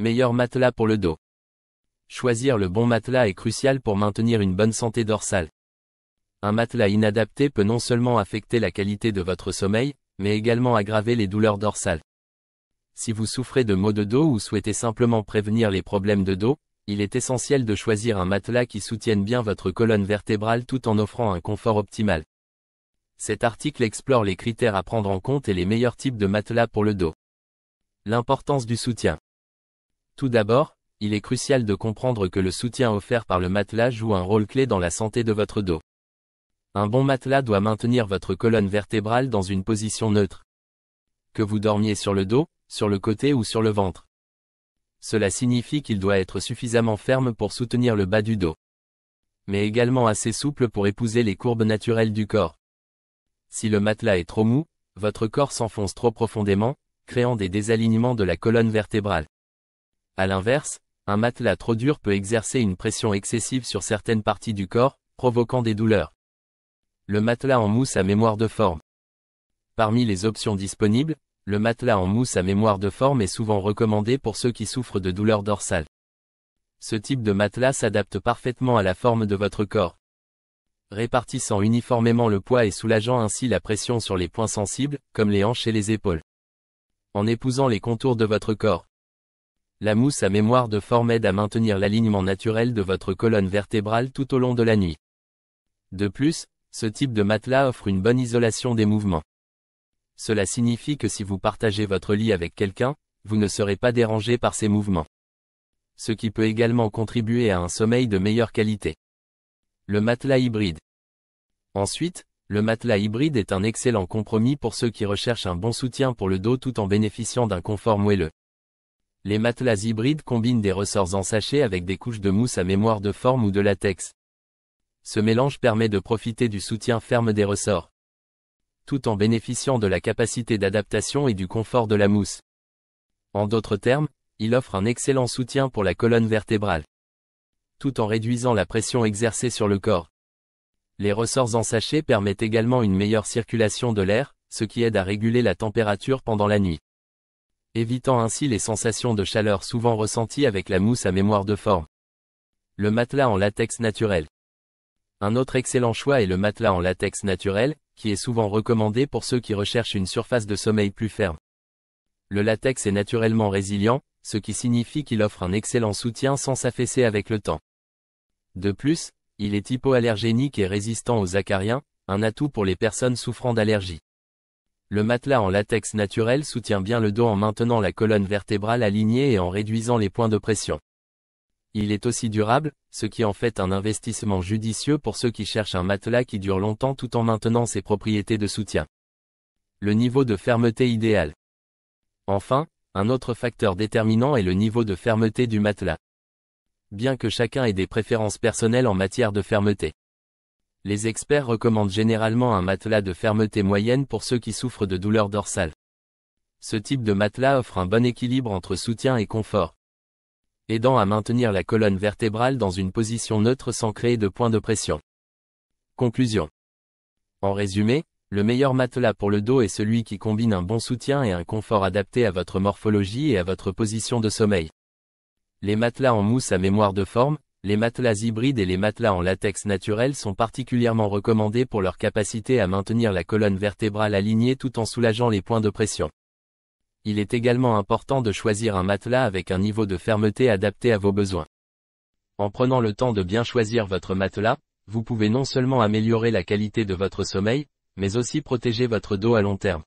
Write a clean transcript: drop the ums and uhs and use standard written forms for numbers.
Meilleur matelas pour le dos. Choisir le bon matelas est crucial pour maintenir une bonne santé dorsale. Un matelas inadapté peut non seulement affecter la qualité de votre sommeil, mais également aggraver les douleurs dorsales. Si vous souffrez de maux de dos ou souhaitez simplement prévenir les problèmes de dos, il est essentiel de choisir un matelas qui soutienne bien votre colonne vertébrale tout en offrant un confort optimal. Cet article explore les critères à prendre en compte et les meilleurs types de matelas pour le dos. L'importance du soutien. Tout d'abord, il est crucial de comprendre que le soutien offert par le matelas joue un rôle clé dans la santé de votre dos. Un bon matelas doit maintenir votre colonne vertébrale dans une position neutre. Que vous dormiez sur le dos, sur le côté ou sur le ventre. Cela signifie qu'il doit être suffisamment ferme pour soutenir le bas du dos, mais également assez souple pour épouser les courbes naturelles du corps. Si le matelas est trop mou, votre corps s'enfonce trop profondément, créant des désalignements de la colonne vertébrale. A l'inverse, un matelas trop dur peut exercer une pression excessive sur certaines parties du corps, provoquant des douleurs. Le matelas en mousse à mémoire de forme. Parmi les options disponibles, le matelas en mousse à mémoire de forme est souvent recommandé pour ceux qui souffrent de douleurs dorsales. Ce type de matelas s'adapte parfaitement à la forme de votre corps, répartissant uniformément le poids et soulageant ainsi la pression sur les points sensibles, comme les hanches et les épaules, en épousant les contours de votre corps. La mousse à mémoire de forme aide à maintenir l'alignement naturel de votre colonne vertébrale tout au long de la nuit. De plus, ce type de matelas offre une bonne isolation des mouvements. Cela signifie que si vous partagez votre lit avec quelqu'un, vous ne serez pas dérangé par ses mouvements, ce qui peut également contribuer à un sommeil de meilleure qualité. Le matelas hybride. Ensuite, le matelas hybride est un excellent compromis pour ceux qui recherchent un bon soutien pour le dos tout en bénéficiant d'un confort moelleux. Les matelas hybrides combinent des ressorts en sachet avec des couches de mousse à mémoire de forme ou de latex. Ce mélange permet de profiter du soutien ferme des ressorts, tout en bénéficiant de la capacité d'adaptation et du confort de la mousse. En d'autres termes, il offre un excellent soutien pour la colonne vertébrale, tout en réduisant la pression exercée sur le corps. Les ressorts en sachet permettent également une meilleure circulation de l'air, ce qui aide à réguler la température pendant la nuit, évitant ainsi les sensations de chaleur souvent ressenties avec la mousse à mémoire de forme. Le matelas en latex naturel. Un autre excellent choix est le matelas en latex naturel, qui est souvent recommandé pour ceux qui recherchent une surface de sommeil plus ferme. Le latex est naturellement résilient, ce qui signifie qu'il offre un excellent soutien sans s'affaisser avec le temps. De plus, il est hypoallergénique et résistant aux acariens, un atout pour les personnes souffrant d'allergies. Le matelas en latex naturel soutient bien le dos en maintenant la colonne vertébrale alignée et en réduisant les points de pression. Il est aussi durable, ce qui en fait un investissement judicieux pour ceux qui cherchent un matelas qui dure longtemps tout en maintenant ses propriétés de soutien. Le niveau de fermeté idéal. Enfin, un autre facteur déterminant est le niveau de fermeté du matelas. Bien que chacun ait des préférences personnelles en matière de fermeté, les experts recommandent généralement un matelas de fermeté moyenne pour ceux qui souffrent de douleurs dorsales. Ce type de matelas offre un bon équilibre entre soutien et confort, aidant à maintenir la colonne vertébrale dans une position neutre sans créer de points de pression. Conclusion. En résumé, le meilleur matelas pour le dos est celui qui combine un bon soutien et un confort adapté à votre morphologie et à votre position de sommeil. Les matelas en mousse à mémoire de forme, les matelas hybrides et les matelas en latex naturel sont particulièrement recommandés pour leur capacité à maintenir la colonne vertébrale alignée tout en soulageant les points de pression. Il est également important de choisir un matelas avec un niveau de fermeté adapté à vos besoins. En prenant le temps de bien choisir votre matelas, vous pouvez non seulement améliorer la qualité de votre sommeil, mais aussi protéger votre dos à long terme.